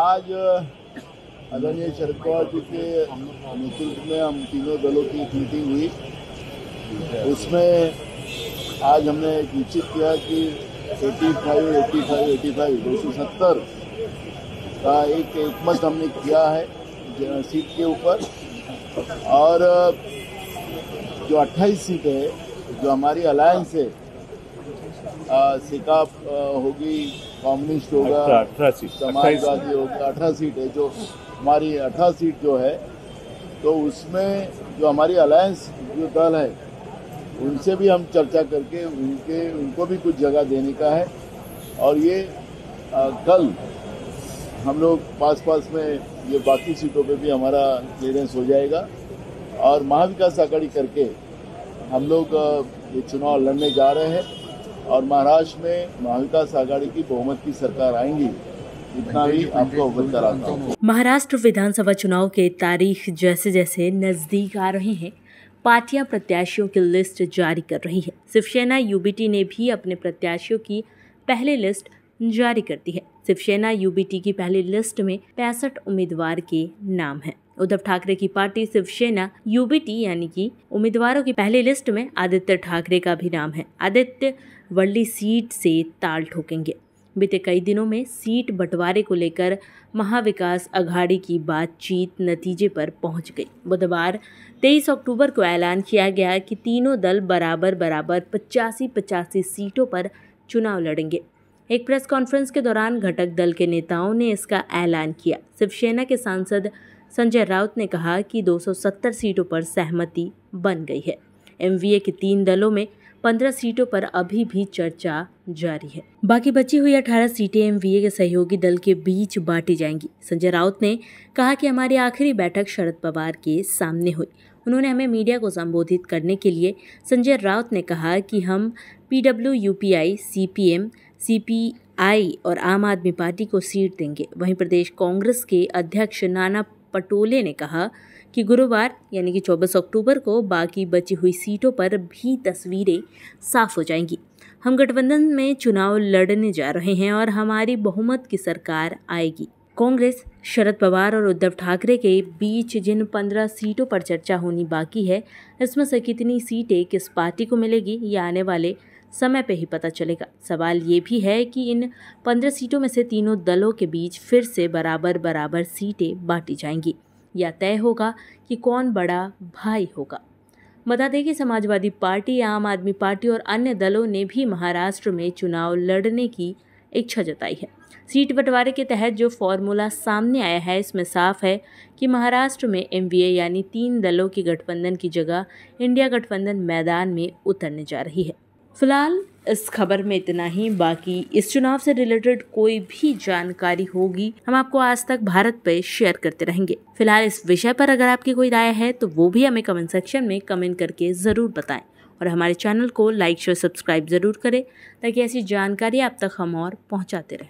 आज आदरणीय शरद पवार जी के नेतृत्व में हम तीनों दलों की एक मीटिंग हुई। उसमें आज हमने एक निश्चित किया कि 270 का एक एकमत हमने किया है सीट के ऊपर। और जो 28 सीट है जो हमारी अलायंस है, सिकाप होगी, कम्युनिस्ट होगा, समाजवादी होगा, 18 सीट है जो हमारी 18 सीट जो है, तो उसमें जो हमारी अलायंस जो दल है उनसे भी हम चर्चा करके उनको भी कुछ जगह देने का है। और ये कल हम लोग पास में ये बाकी सीटों पे भी हमारा क्लियरेंस हो जाएगा और महाविकास आघाडी करके हम लोग ये चुनाव लड़ने जा रहे हैं। और महाराष्ट्र में महाविकास आघाडी की बहुमत की सरकार आएंगी, इतना ही आपको अवगत कराता हूँ। महाराष्ट्र विधानसभा चुनाव के तारीख जैसे जैसे नजदीक आ रहे हैं, पार्टियां प्रत्याशियों की लिस्ट जारी कर रही है। शिवसेना यूबीटी ने भी अपने प्रत्याशियों की पहली लिस्ट जारी कर दी है। शिवसेना यूबीटी की पहली लिस्ट में 65 उम्मीदवार के नाम है। उद्धव ठाकरे की पार्टी शिवसेना यूबीटी यानी कि उम्मीदवारों की पहली लिस्ट में आदित्य ठाकरे का भी नाम है। आदित्य वर्ली सीट से ताल ठोकेंगे। बीते कई दिनों में सीट बंटवारे को लेकर महाविकास आघाडी की बातचीत नतीजे पर पहुंच गई। बुधवार 23 अक्टूबर को ऐलान किया गया कि तीनों दल बराबर 85-85 सीटों पर चुनाव लड़ेंगे। एक प्रेस कॉन्फ्रेंस के दौरान घटक दल के नेताओं ने इसका ऐलान किया। शिवसेना के सांसद संजय राउत ने कहा कि 270 सीटों पर सहमति बन गई है। एमवीए के 3 दलों में 15 सीटों पर अभी भी चर्चा जारी है। बाकी बची हुई 18 सीटें एमवीए के सहयोगी दल के बीच बांटी जाएंगी। संजय राउत ने कहा कि हमारी आखिरी बैठक शरद पवार के सामने हुई। उन्होंने हमें मीडिया को संबोधित करने के लिए संजय राउत ने कहा कि हम पीडब्ल्यूपी, सीपीएम, सीपीआई और आम आदमी पार्टी को सीट देंगे। वहीं प्रदेश कांग्रेस के अध्यक्ष नाना पटोले ने कहा कि गुरुवार यानी कि 24 अक्टूबर को बाकी बची हुई सीटों पर भी तस्वीरें साफ हो जाएंगी। हम गठबंधन में चुनाव लड़ने जा रहे हैं और हमारी बहुमत की सरकार आएगी। कांग्रेस, शरद पवार और उद्धव ठाकरे के बीच जिन 15 सीटों पर चर्चा होनी बाकी है, इसमें से कितनी सीटें किस पार्टी को मिलेगी ये आने वाले समय पे ही पता चलेगा। सवाल ये भी है कि इन 15 सीटों में से तीनों दलों के बीच फिर से बराबर सीटें बांटी जाएंगी या तय होगा कि कौन बड़ा भाई होगा। बता दें कि समाजवादी पार्टी, आम आदमी पार्टी और अन्य दलों ने भी महाराष्ट्र में चुनाव लड़ने की इच्छा जताई है। सीट बंटवारे के तहत जो फॉर्मूला सामने आया है, इसमें साफ है कि महाराष्ट्र में एमबीए यानी 3 दलों के गठबंधन की जगह इंडिया गठबंधन मैदान में उतरने जा रही है। फिलहाल इस खबर में इतना ही। बाकी इस चुनाव से रिलेटेड कोई भी जानकारी होगी हम आपको आज तक भारत पे शेयर करते रहेंगे। फिलहाल इस विषय पर अगर आपकी कोई राय है तो वो भी हमें कमेंट सेक्शन में कमेंट करके ज़रूर बताएं और हमारे चैनल को लाइक, शेयर, सब्सक्राइब ज़रूर करें ताकि ऐसी जानकारी आप तक हम और पहुंचाते रहें।